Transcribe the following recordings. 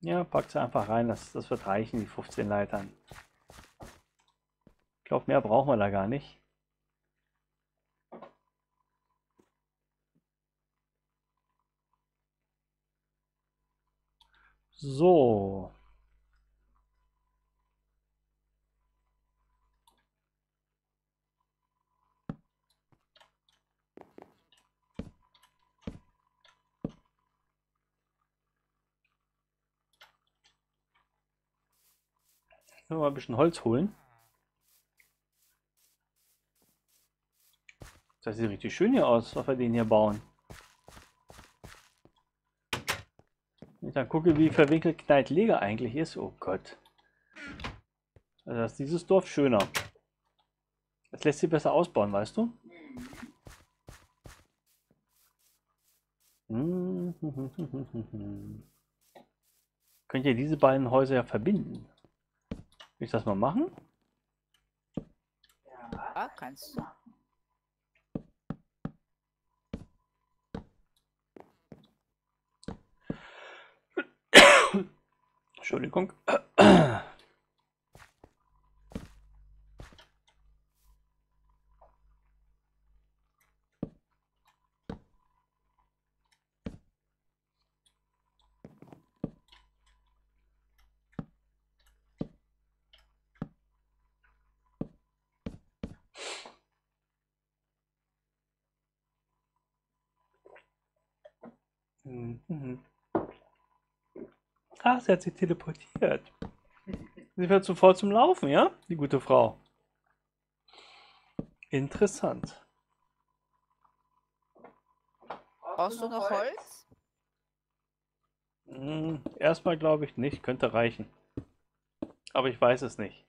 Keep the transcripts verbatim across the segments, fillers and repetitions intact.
Ja, packt sie einfach rein, das, das wird reichen, die fünfzehn Leitern. Ich glaube, mehr brauchen wir da gar nicht. So. Können wir mal ein bisschen Holz holen. Das sieht richtig schön hier aus, was wir den hier bauen. Wenn ich dann gucke, wie verwinkelt Kneitlege eigentlich ist. Oh Gott. Also ist dieses Dorf schöner. Das lässt sich besser ausbauen, weißt du? Könnt ihr diese beiden Häuser ja verbinden? Will ich das mal machen? Ja, kannst du. Entschuldigung. Ah, sie hat sich teleportiert. Sie wird sofort zum Laufen, ja? Die gute Frau. Interessant. Brauchst du noch Holz? Hm, erstmal glaube ich nicht. Könnte reichen. Aber ich weiß es nicht.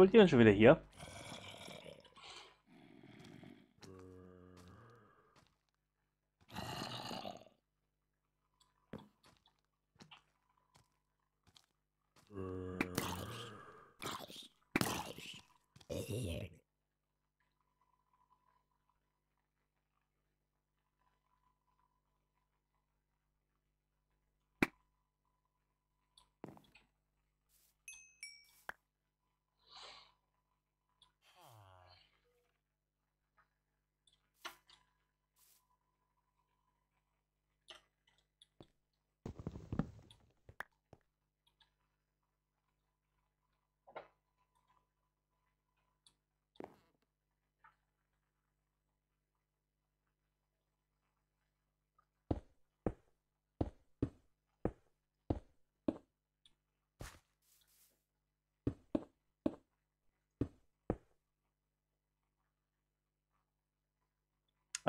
Wollt ihr denn schon wieder hier?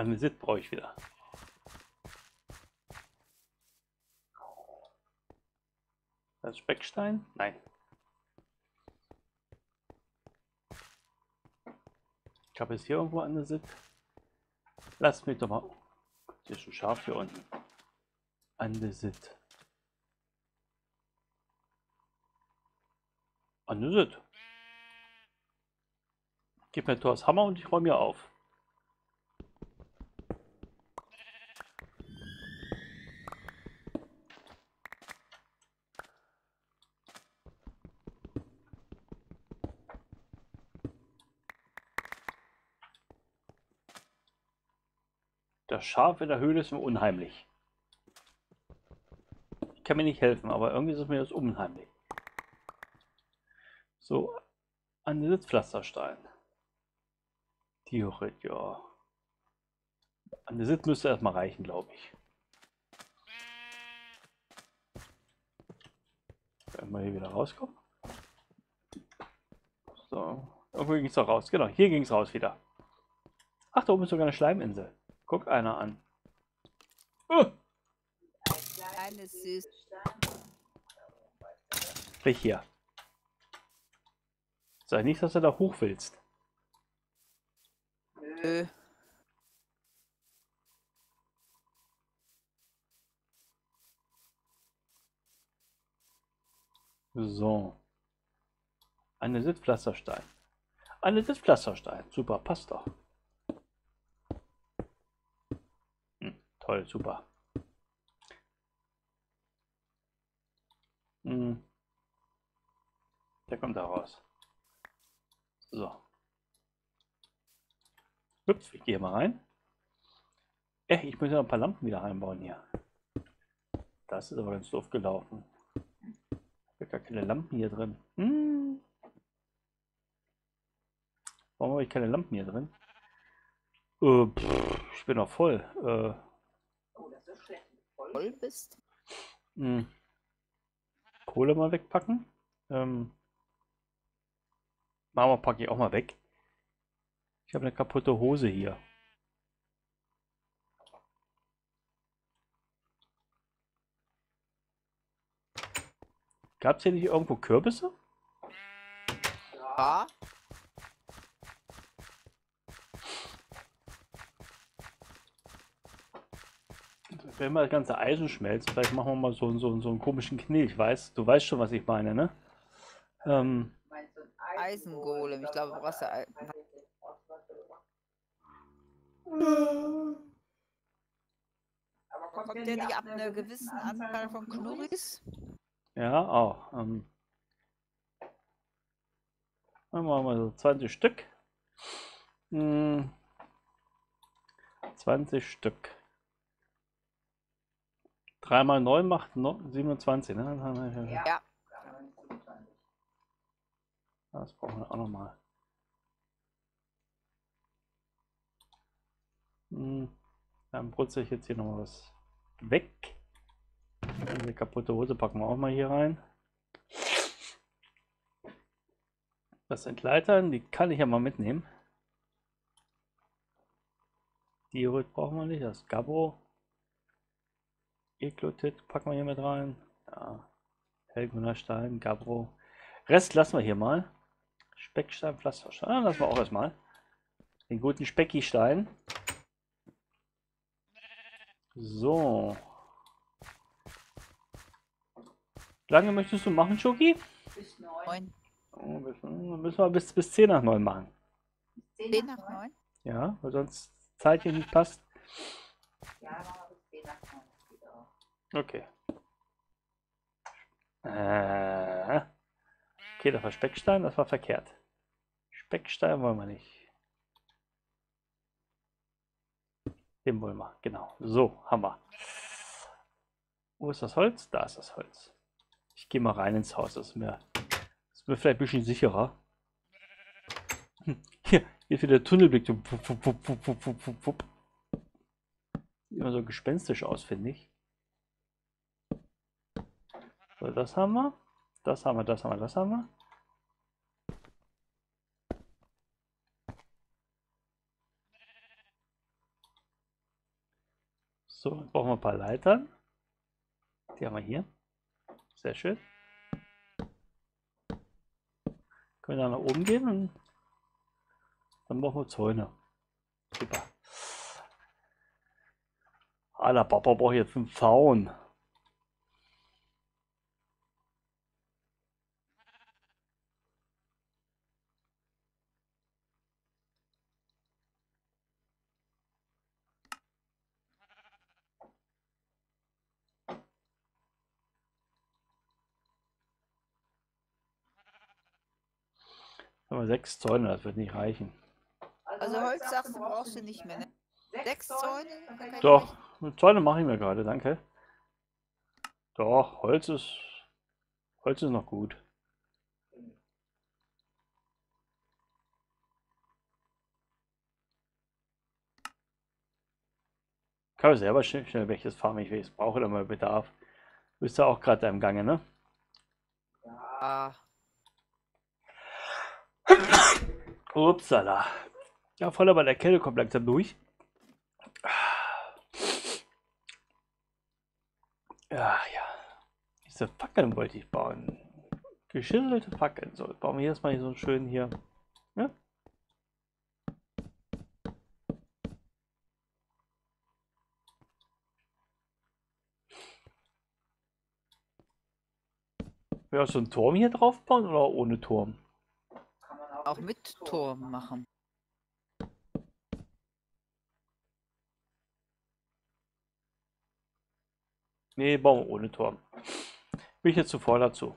Eine Sit brauche ich wieder. Das Speckstein? Nein. Ich habe jetzt hier irgendwo eine Sit. Lasst mich doch mal. Oh, hier ist schon scharf hier unten. Eine Sit. Eine Sit. Gib mir Thors Hammer und ich räume hier auf. Das Schaf in der Höhle ist mir unheimlich. Ich kann mir nicht helfen, aber irgendwie ist es mir das unheimlich. So, an den Sitzpflasterstein. Theoretisch, ja. An den Sitz müsste erstmal reichen, glaube ich. Wenn wir hier wieder rauskommen. So, irgendwo ging es doch raus. Genau, hier ging es raus wieder. Ach, da oben ist sogar eine Schleiminsel. Guck einer an. Oh. Eine süße Sprich hier. Sei nicht, dass du da hoch willst. Nö. So. Eine Sitzpflasterstein. Eine Sitzpflasterstein. Super, passt doch. Hm, toll, super. Hm. Der kommt da raus. So. Ups, ich gehe mal rein. Ey, ich muss ja ein paar Lampen wieder einbauen hier. Das ist aber ganz doof gelaufen. Ich habe gar keine Lampen hier drin. Hm. Warum habe ich keine Lampen hier drin? Äh, pff, ich bin noch voll. Äh, oh, das ist schlecht. Voll bist. Mh. Kohle mal wegpacken. Ähm, Mama packe ich auch mal weg. Ich habe eine kaputte Hose hier. Gab es hier nicht irgendwo Kürbisse? Ja. Wenn wir das ganze Eisen schmelzt, vielleicht machen wir mal so, so, so einen komischen Knie. Ich weiß, du weißt schon, was ich meine, ne? Ähm, Eisengolem, ich glaube, was der Aber kommt der nicht ab einer gewissen Anzahl von Knurris? Ja, auch. Ähm, machen wir mal so zwanzig Stück. Hm, zwanzig Stück. drei mal neun macht siebenundzwanzig, ne? Ja. Das brauchen wir auch nochmal. Hm, dann brutze ich jetzt hier noch was weg. Eine kaputte Hose packen wir auch mal hier rein. Das Entleitern, die kann ich ja mal mitnehmen. Die Röt brauchen wir nicht, das Gabro. Eklotit packen wir hier mit rein. Ja. Helgunnerstein, Gabro. Rest lassen wir hier mal. Speckstein, Pflasterstein, ah, lassen wir auch erstmal. Den guten Speckistein. So. Wie lange möchtest du machen, Schoki? Bis neun. Oh, bis, müssen wir bis, bis zehn nach neun machen. zehn nach neun? Ja, weil sonst Zeit hier nicht passt. Ja, aber bis zehn nach neun. Geht auch. Okay. Äh, okay, das war Speckstein, das war verkehrt. Speckstein wollen wir nicht. Den wollen wir, genau. So, haben wir. Wo ist das Holz? Da ist das Holz. Ich gehe mal rein ins Haus, das ist mir, das ist mir vielleicht ein bisschen sicherer. Hm. Hier, hier ist wieder der Tunnelblick. So wupp, wupp, wupp, wupp, wupp, wupp. Sieht immer so gespenstisch aus, finde ich. So, das haben wir. Das haben wir, das haben wir, das haben wir. So, dann brauchen wir ein paar Leitern. Die haben wir hier. Sehr schön. Können wir da nach oben gehen und dann machen wir Zäune. Super. Alter, Papa braucht jetzt einen Zaun. Aber sechs Zäune, das wird nicht reichen. Also Holz sagst du, brauchst du nicht mehr, ne? Sechs Zäune? Doch, Zäune mache ich mir gerade, danke. Doch, Holz ist, Holz ist noch gut. Kann ich selber schnell, schnell welches farmen, ich welches brauche, dann mal Bedarf. Du bist ja auch gerade im Gange, ne? Ja. Upsala. Ja, voll, aber der Kälte kommt langsam durch. Ja, ja. Diese Fackeln wollte ich bauen. Geschindelte Fackeln. So, bauen wir erstmal hier so einen schönen hier. Ja? Ja, so einen Turm hier drauf bauen oder ohne Turm? Kann man auch, auch mit, mit Turm, Turm machen. Nee, bauen wir ohne Turm. Bin ich jetzt zuvor dazu.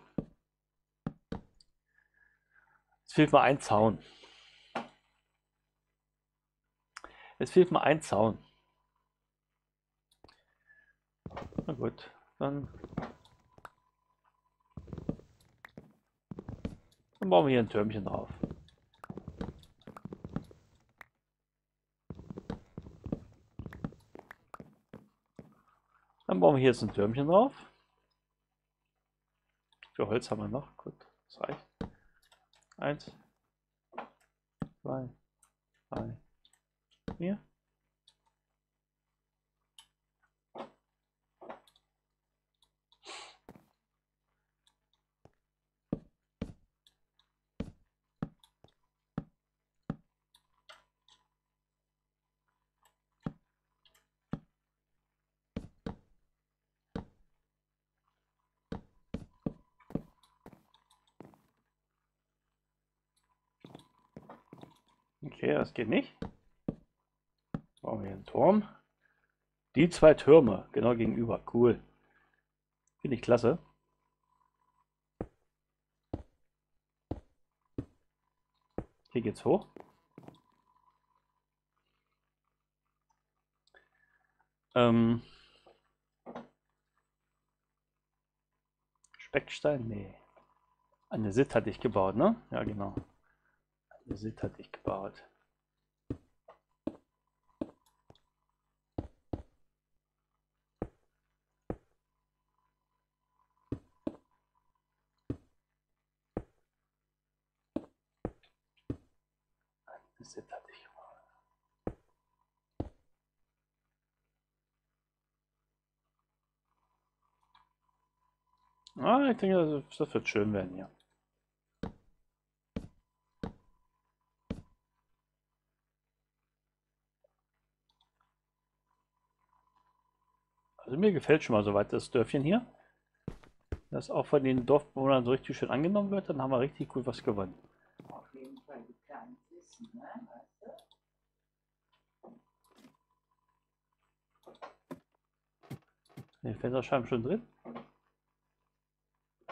Es fehlt mal ein Zaun. Es fehlt mal ein Zaun. Na gut, dann, dann bauen wir hier ein Türmchen drauf. Dann bauen wir hier jetzt ein Türmchen drauf. Für Holz haben wir noch. Gut, das reicht. Eins, zwei, drei, vier. Okay, das geht nicht. Bauen wir hier einen Turm. Die zwei Türme, genau gegenüber. Cool. Finde ich klasse. Hier geht's hoch. Ähm. Speckstein? Nee. An der Sitt hatte ich gebaut, ne? Ja, genau. An der Sitt hatte ich gebaut. Ah, ich denke, das wird schön werden hier. Also mir gefällt schon mal soweit das Dörfchen hier. Dass auch von den Dorfbewohnern so richtig schön angenommen wird, dann haben wir richtig gut was gewonnen. Auf jeden Fall geplant ist, ne? Den Fensterscheiben schon drin?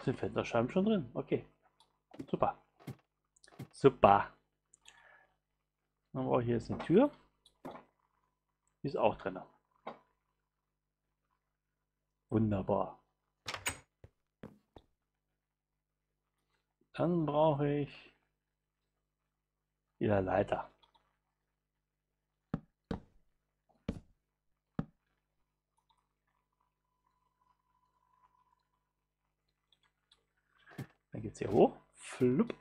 Sind Fensterscheiben schon drin? Okay. Super. Super. Dann brauche ich hier jetzt eine Tür. Die ist auch drin. Wunderbar. Dann brauche ich wieder Leiter. Dann geht es hier hoch. Flupp.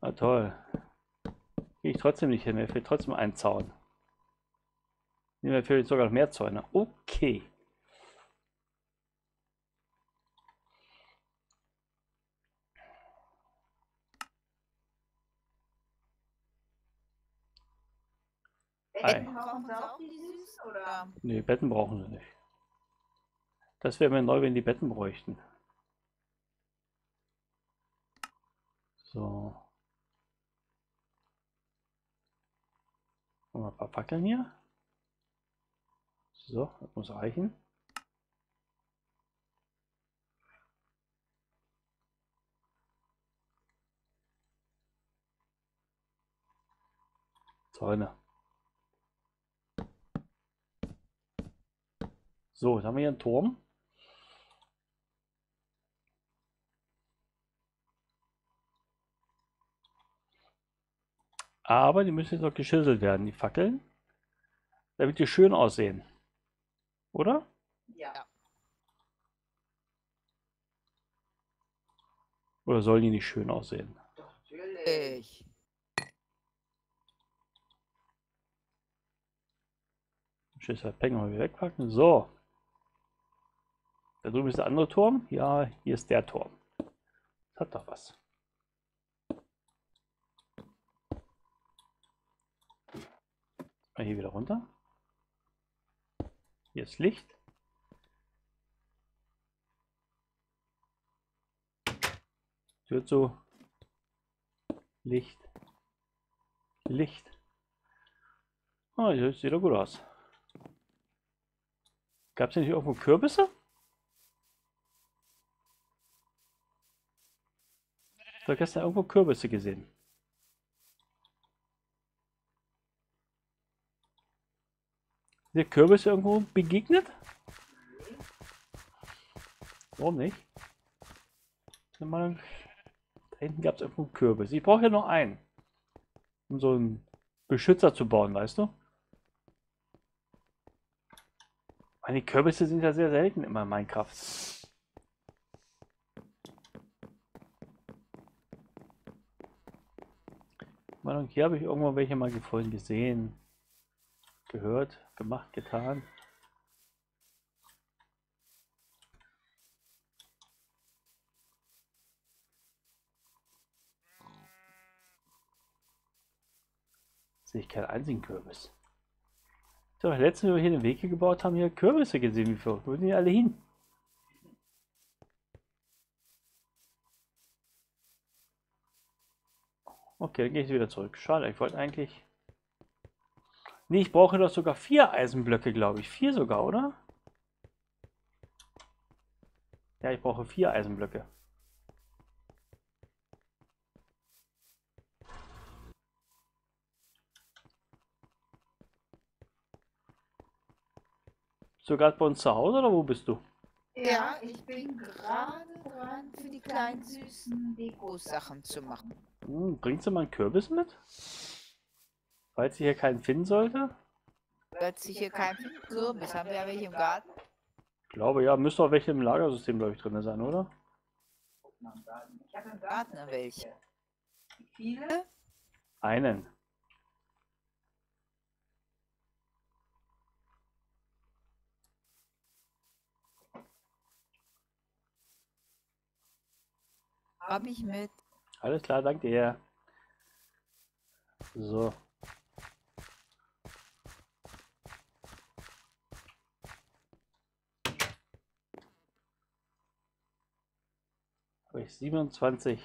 Ah, toll. Gehe ich trotzdem nicht hin. Mir fehlt trotzdem ein Zaun. Mir fehlen sogar noch mehr Zäune. Okay. Betten brauchen sie auch die süß, oder? Nee, Betten brauchen sie nicht. Das wäre mir neu, wenn die Betten bräuchten. So. Machen wir ein paar Fackeln hier. So, das muss reichen. Zäune. So, jetzt haben wir hier einen Turm. Aber die müssen jetzt noch geschüttelt werden, die Fackeln. Damit die schön aussehen. Oder? Ja. Oder sollen die nicht schön aussehen? Natürlich. Schiss halt Peng mal wegpacken. So. Da drüben ist der andere Turm. Ja, hier ist der Turm. Das hat doch was. Mal hier wieder runter. Hier ist Licht. Tür zu. Licht. Licht. Ah, oh, sieht doch gut aus. Gab es denn nicht irgendwo Kürbisse? Ich habe gestern irgendwo Kürbisse gesehen. Ist der Kürbis irgendwo begegnet? Warum nicht? Da hinten gab es irgendwo einen Kürbis. Ich brauche ja noch einen, um so einen Beschützer zu bauen, weißt du? Weil die Kürbisse sind ja sehr selten immer in Minecraft. Hier habe ich irgendwo welche mal vorhin gesehen, gehört, gemacht, getan. Sehe ich keinen einzigen Kürbis. So, letztens, wo wir hier den Weg hier gebaut haben, hier Kürbisse gesehen, wie verrückt. Wo sind die alle hin? Okay, dann gehe ich wieder zurück. Schade, ich wollte eigentlich... Nee, ich brauche doch sogar vier Eisenblöcke, glaube ich. Vier sogar, oder? Ja, ich brauche vier Eisenblöcke. Bist du gerade bei uns zu Hause, oder wo bist du? Ja, ich bin gerade dran, für die kleinen süßen Deko-Sachen zu machen. Hm, bringst du mal einen Kürbis mit? Falls ich hier keinen finden sollte? Falls ich hier keinen finden, Kürbis, haben wir ja welche im Garten? Ich glaube ja, müsste auch welche im Lagersystem, glaube ich, drin sein, oder? Ich habe im Garten welche. Wie viele? Einen. Habe ich mit. Alles klar, danke dir. So. Habe ich siebenundzwanzig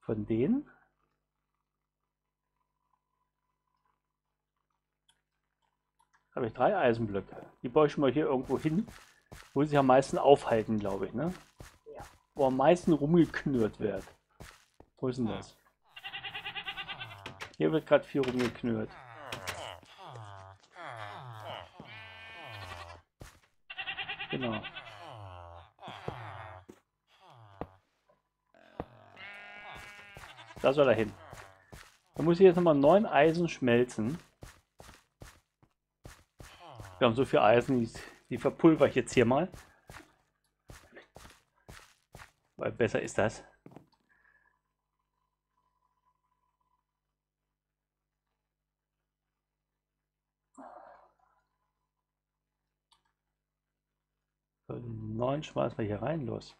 von denen? Habe ich drei Eisenblöcke. Die baue ich schon mal hier irgendwo hin, wo sie sich am meisten aufhalten, glaube ich, ne? Ja. Wo am meisten rumgeknurrt wird. Wo ist denn das? Hier wird gerade viel rumgeknurrt. Genau. Da soll er hin. Da muss ich jetzt nochmal neun Eisen schmelzen. Wir haben so viel Eisen, die, die verpulver ich jetzt hier mal. Weil besser ist das. neun schmeißen wir hier rein, los.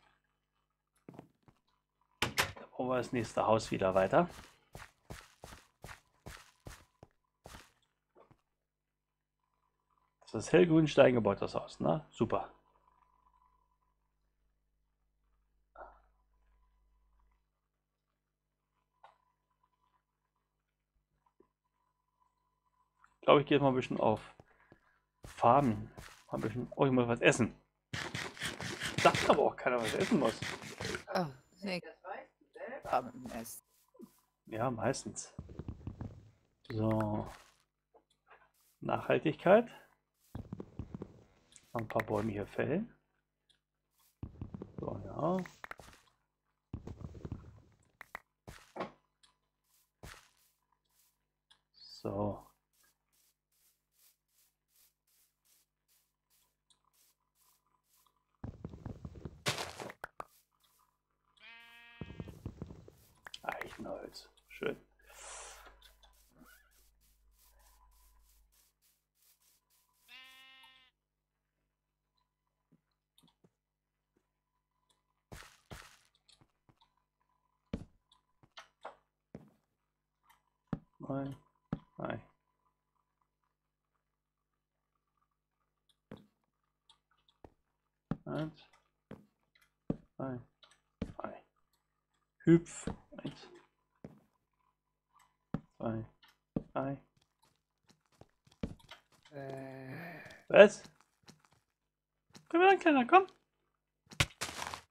Da brauchen wir das nächste Haus wieder weiter. Das ist hellgrün Stein gebaut, das Haus, ne? Super. Ich glaube, ich gehe jetzt mal ein bisschen auf Farmen. Mal ein bisschen, oh, ich muss was essen. Ich dachte aber auch keiner, was essen muss. Oh, nee, das weißt du selber. Ja, meistens. So. Nachhaltigkeit. Ein paar Bäume hier fällen. So, ja. So. Eichenholz. Schön. Nein. Nein. Eins. Nein. Nein. hüpf. Eins, zwei, drei. Äh. Was? Komm her, Kleiner, komm.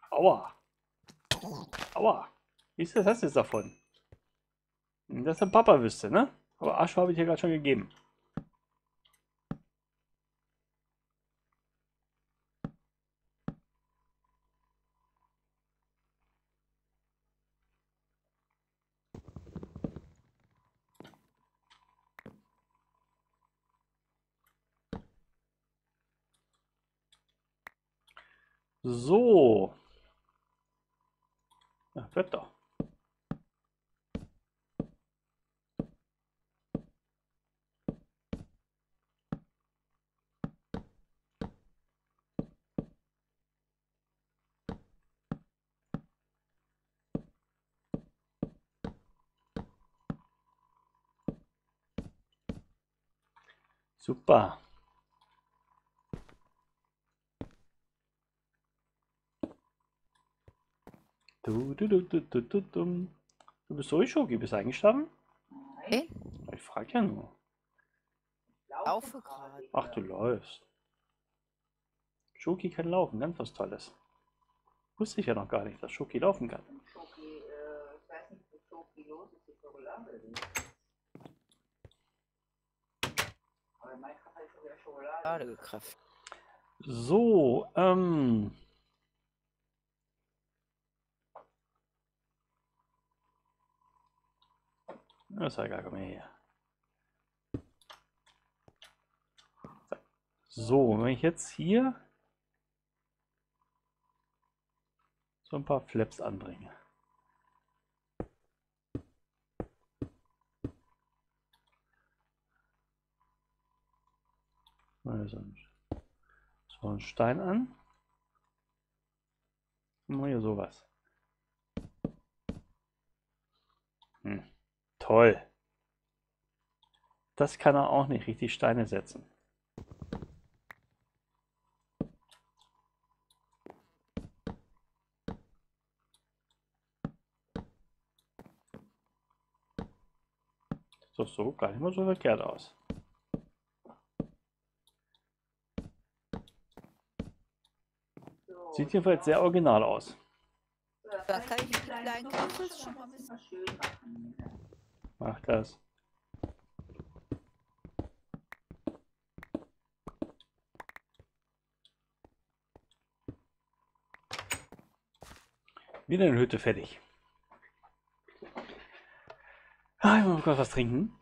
Aua. Aua. Wie ist das, das jetzt davon? Das ist ein Papa wüsste, ne? Aber Asche habe ich hier gerade schon gegeben. So. Na, wird doch. Super. Du, du, du, du, du, du, du. Du bist so, Schoki, bist du eingeschlafen? Nein. Ich frage ja nur. Ich laufe gerade. Ach, du läufst. Schoki kann laufen, ganz was Tolles. Wusste ich ja noch gar nicht, dass Schoki laufen kann. Schoki, äh, ich weiß nicht, was Schoki los ist, die Schokolade sind. Aber mein Kaffee ist in der Schokolade gekräftet. So, ähm... das ist egal, komm her. So, wenn ich jetzt hier so ein paar Flaps anbringe. Also, so einen Stein an. Machen wir hier sowas. Hm. Toll. Das kann er auch nicht richtig Steine setzen. Das sieht doch so gar nicht mal so verkehrt aus. Sieht jedenfalls sehr original aus. Da kann ich die kleinen Kartoffeln schon mal ein bisschen schön machen. Mach das. Wieder eine Hütte fertig. Ah, ich muss kurz was trinken.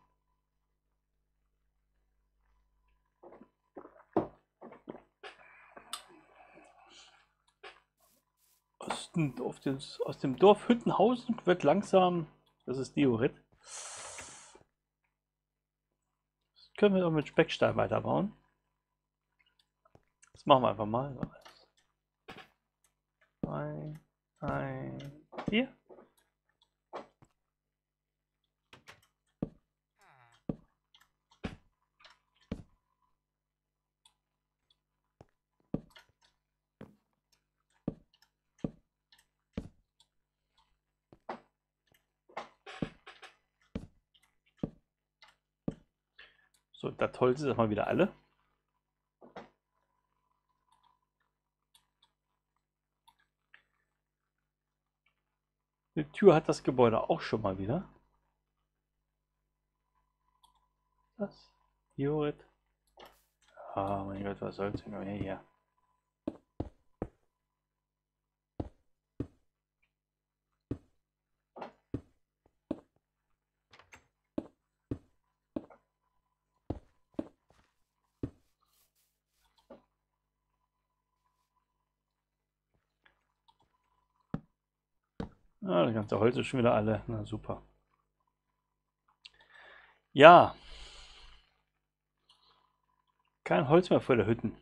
Aus dem Dorf, aus dem Dorf Hüttenhausen wird langsam, das ist Diorit. Können wir doch mit Speckstein weiterbauen. Das machen wir einfach mal. Ein, ein, vier. So, das Holz ist erstmal wieder alle. Eine Tür hat das Gebäude auch schon mal wieder. Das, Jorit. Ah, mein Gott, was soll's denn hier? hier. Ah, das ganze Holz ist schon wieder alle. Na super. Ja. Kein Holz mehr vor der Hütten.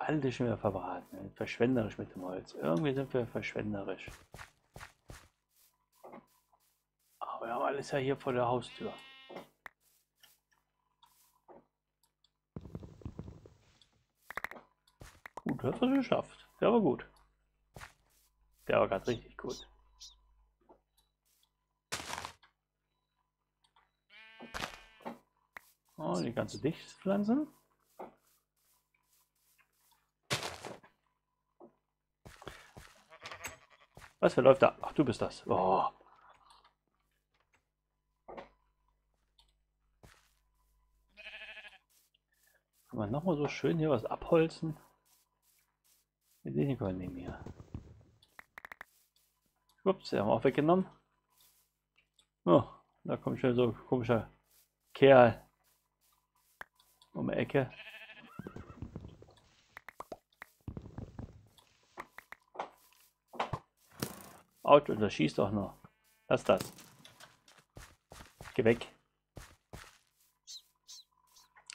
Alle schon wieder verbraten. Verschwenderisch mit dem Holz. Irgendwie sind wir verschwenderisch. Aber wir haben alles ja hier vor der Haustür. gut, hast du geschafft. Der war gut. Der war ganz richtig gut. Oh, die ganze Dichtpflanze. Was verläuft da? Ach, du bist das. Oh. Kann man nochmal so schön hier was abholzen? Wir sehen nicht mal neben mir. Ups, die haben wir auch weggenommen. Oh, da kommt schon so ein komischer Kerl um die Ecke. Autsch, und das schießt auch noch. Lass das. Geh weg.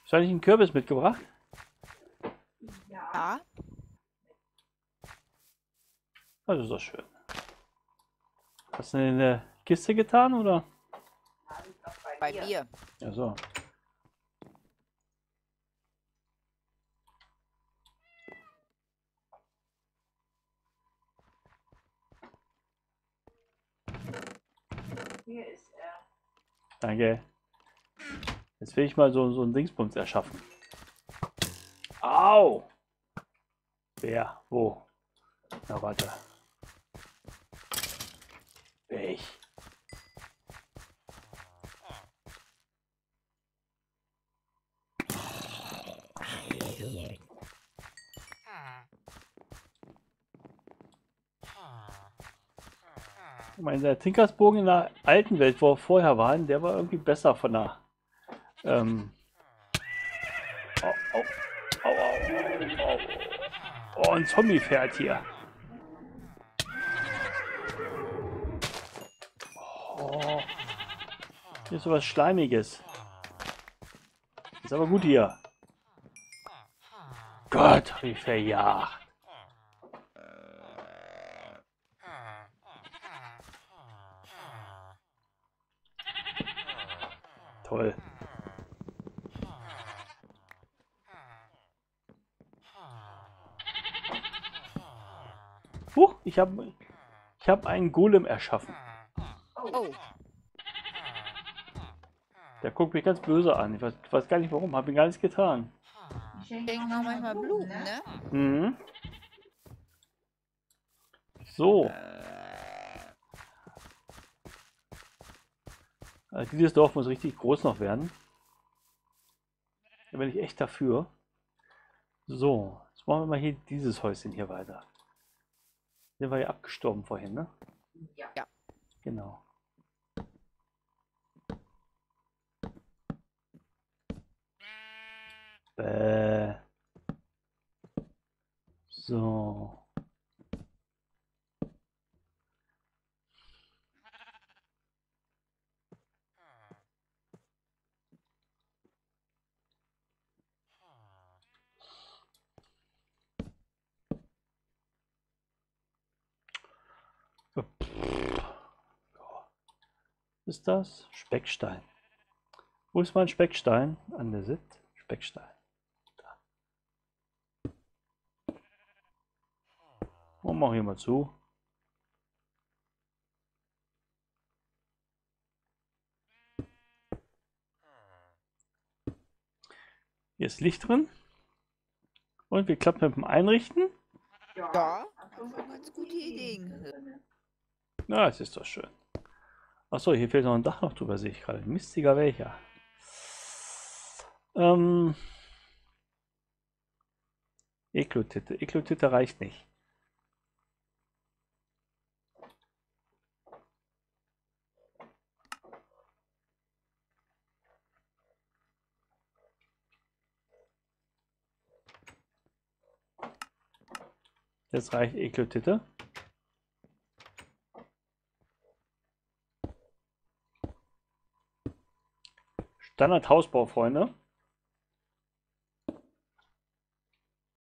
Soll ich einen Kürbis mitgebracht? Ja. Das ist doch schön. Hast du den in der Kiste getan, oder? Nein, bei mir. Ja, so. Hier ist er. Danke. Jetzt will ich mal so, so einen Dingsbums erschaffen. Au! Wer? Wo? Na warte. Ich. Mein der Tinkersbogen in der alten Welt, wo wir vorher waren, der war irgendwie besser von der. Ähm oh, oh, oh, oh, oh. Oh, ein Zombie fährt hier. Oh. Hier ist sowas Schleimiges. Ist aber gut hier. Gott, wie verjagt. Toll. Huch, ich habe ich hab einen Golem erschaffen. Oh. Der guckt mich ganz böse an. Ich weiß, weiß gar nicht warum, habe ihm gar nichts getan. Ich denke noch manchmal Blumen, ne? Mhm. So. Also dieses Dorf muss richtig groß noch werden. Da bin ich echt dafür. So, jetzt machen wir mal hier dieses Häuschen hier weiter. Der war ja abgestorben vorhin, ne? Ja. Genau. Bäh. So. Ist das Speckstein? Wo ist mein Speckstein? An der Sitt? Speckstein. Da. Und mach hier mal zu. Hier ist Licht drin. Und wir klappen mit dem Einrichten. Ja, ganz gute Ideen. Na, es ist doch schön. Achso, hier fehlt noch ein Dach noch drüber, sehe ich gerade. Mistiger welcher. Ähm. Eklotite. Eklotite reicht nicht. Jetzt reicht Eklotite. Standard Hausbau, Freunde.